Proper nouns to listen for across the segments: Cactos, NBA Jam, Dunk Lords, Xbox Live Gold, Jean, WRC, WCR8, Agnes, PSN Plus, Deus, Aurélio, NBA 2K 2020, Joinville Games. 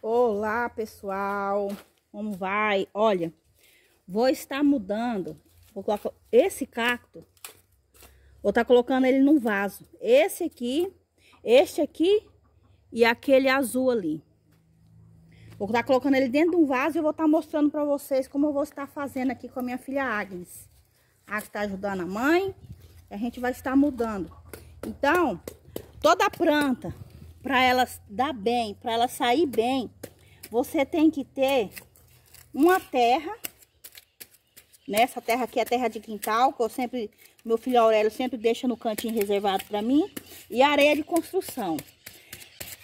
Olá pessoal, como vai? Olha, vou estar mudando, vou colocar esse cacto, vou estar colocando ele num vaso. Esse aqui, este aqui e aquele azul ali. Vou estar colocando ele dentro de um vaso e eu vou estar mostrando para vocês como eu vou estar fazendo aqui com a minha filha Agnes. A que está ajudando a mãe, a gente vai estar mudando. Então, toda planta, para ela dar bem, para ela sair bem, você tem que ter uma terra. Nessa terra aqui é terra de quintal, que eu sempre, meu filho Aurélio sempre deixa no cantinho reservado para mim, e areia de construção.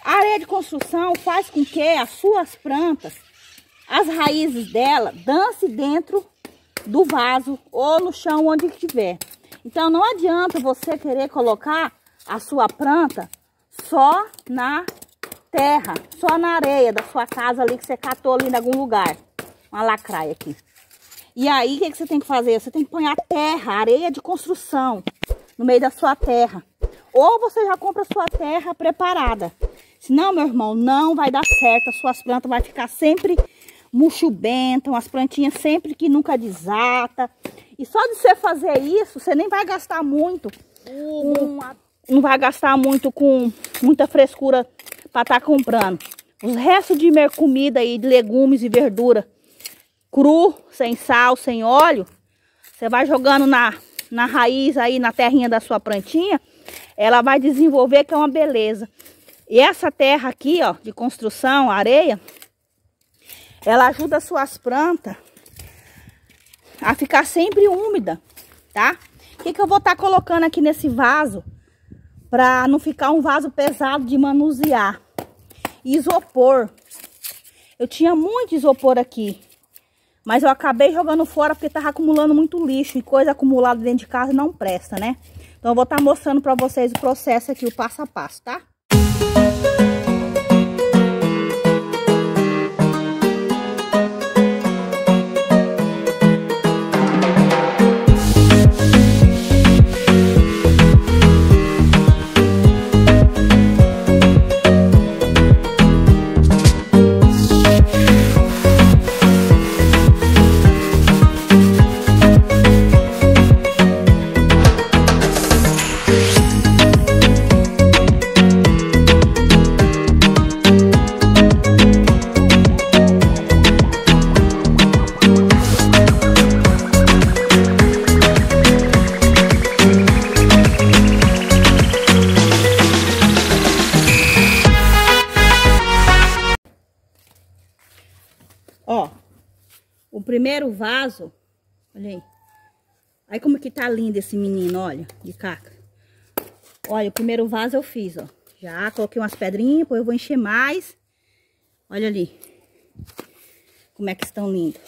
A areia de construção faz com que as suas plantas, as raízes dela, dance dentro do vaso ou no chão, onde estiver. Então não adianta você querer colocar a sua planta só na terra, só na areia da sua casa ali, que você catou ali em algum lugar. Uma lacraia aqui. E aí, o que você tem que fazer? Você tem que pôr a terra, areia de construção, no meio da sua terra. Ou você já compra a sua terra preparada. Senão, meu irmão, não vai dar certo. As suas plantas vão ficar sempre murchubentas, as plantinhas sempre que nunca desata. E só de você fazer isso, você nem vai gastar muito não vai gastar muito com muita frescura para estar comprando. Os restos de comida aí, de legumes e verdura cru, sem sal, sem óleo, você vai jogando na raiz aí, na terrinha da sua plantinha, ela vai desenvolver, que é uma beleza. E essa terra aqui, ó, de construção, areia, ela ajuda as suas plantas a ficar sempre úmida, tá? O que eu vou estar colocando aqui nesse vaso? Para não ficar um vaso pesado de manusear. Isopor. Eu tinha muito isopor aqui, mas eu acabei jogando fora porque tava acumulando muito lixo. E coisa acumulada dentro de casa não presta, né? Então eu vou estar mostrando para vocês o processo aqui, o passo a passo, tá? Ó, o primeiro vaso, olha aí. Aí como que tá lindo esse menino, olha, de caca. Olha, o primeiro vaso eu fiz, ó. Já coloquei umas pedrinhas, depois eu vou encher mais. Olha ali. Como é que estão lindos.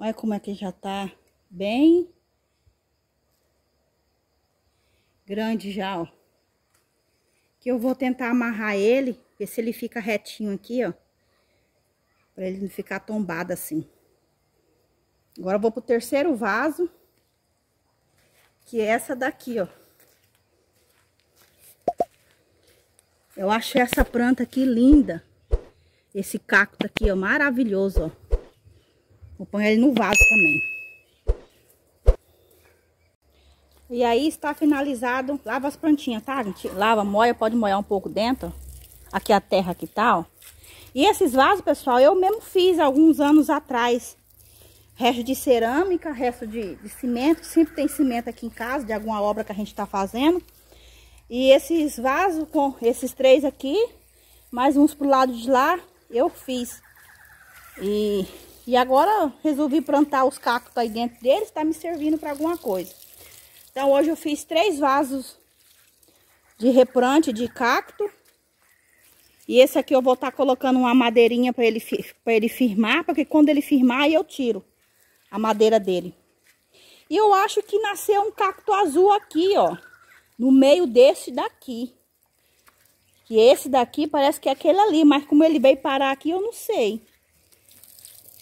Olha como é que já tá bem grande já, ó. Que eu vou tentar amarrar ele, ver se ele fica retinho aqui, ó. Pra ele não ficar tombado assim. Agora eu vou pro terceiro vaso, que é essa daqui, ó. Eu achei essa planta aqui linda. Esse cacto aqui, ó, maravilhoso, ó. Vou pôr ele no vaso também. E aí está finalizado. Lava as plantinhas, tá, gente? Lava, moia, pode molhar um pouco dentro, ó. Aqui a terra que tá, ó. E esses vasos, pessoal, eu mesmo fiz alguns anos atrás. Resto de cerâmica, resto de cimento. Sempre tem cimento aqui em casa, de alguma obra que a gente tá fazendo. E esses vasos, com esses três aqui, mais uns pro lado de lá, eu fiz. E agora resolvi plantar os cactos aí dentro deles, tá me servindo para alguma coisa. Então hoje eu fiz 3 vasos de replante de cacto. E esse aqui eu vou estar colocando uma madeirinha para ele firmar, porque quando ele firmar aí eu tiro a madeira dele. E eu acho que nasceu um cacto azul aqui, ó, no meio desse daqui. Que esse daqui parece que é aquele ali, mas como ele veio parar aqui eu não sei.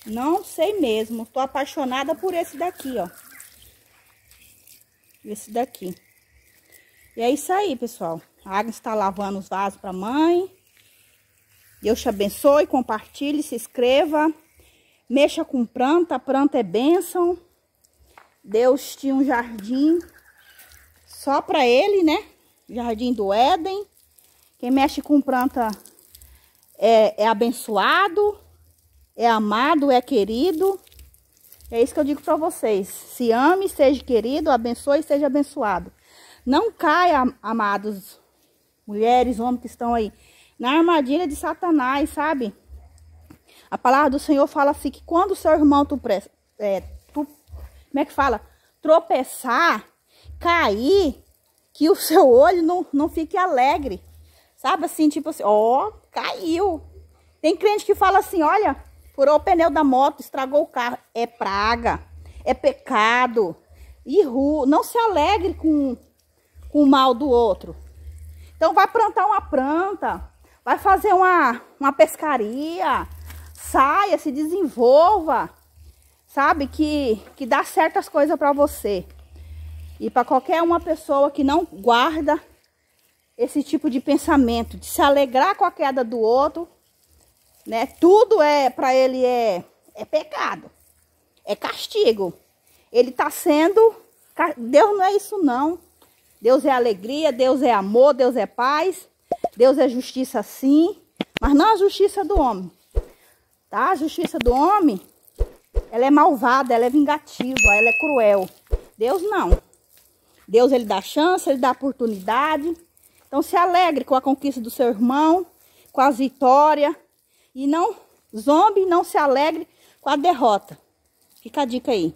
Não sei mesmo. Tô apaixonada por esse daqui, ó. Esse daqui. E é isso aí, pessoal. A Agnes está lavando os vasos para a mãe. Deus te abençoe, compartilhe, se inscreva. Mexa com planta. Planta é bênção. Deus tinha um jardim só para ele, né? Jardim do Éden. Quem mexe com planta é abençoado. É amado, é querido. É isso que eu digo para vocês. Se ame, seja querido, abençoe, seja abençoado. Não caia, amados, mulheres, homens que estão aí, na armadilha de Satanás, sabe? A palavra do Senhor fala assim, que quando o seu irmão tropeçar, cair, que o seu olho não fique alegre. Sabe assim, tipo assim, ó, caiu. Tem crente que fala assim, olha... Furou o pneu da moto, estragou o carro. É praga, é pecado. E não se alegre com o mal do outro. Então vai plantar uma planta, vai fazer uma pescaria, saia, se desenvolva. Sabe que dá certas coisas para você. E para qualquer uma pessoa que não guarda esse tipo de pensamento, de se alegrar com a queda do outro, né? Tudo para ele é pecado, é castigo. Ele tá sendo... Deus não é isso não. Deus é alegria, Deus é amor, Deus é paz, Deus é justiça sim, mas não a justiça do homem, tá? A justiça do homem, ela é malvada, ela é vingativa, ela é cruel. Deus não. Deus, ele dá chance, ele dá oportunidade. Então se alegre com a conquista do seu irmão, com as vitórias. E não zombe, não se alegre com a derrota. Fica a dica aí.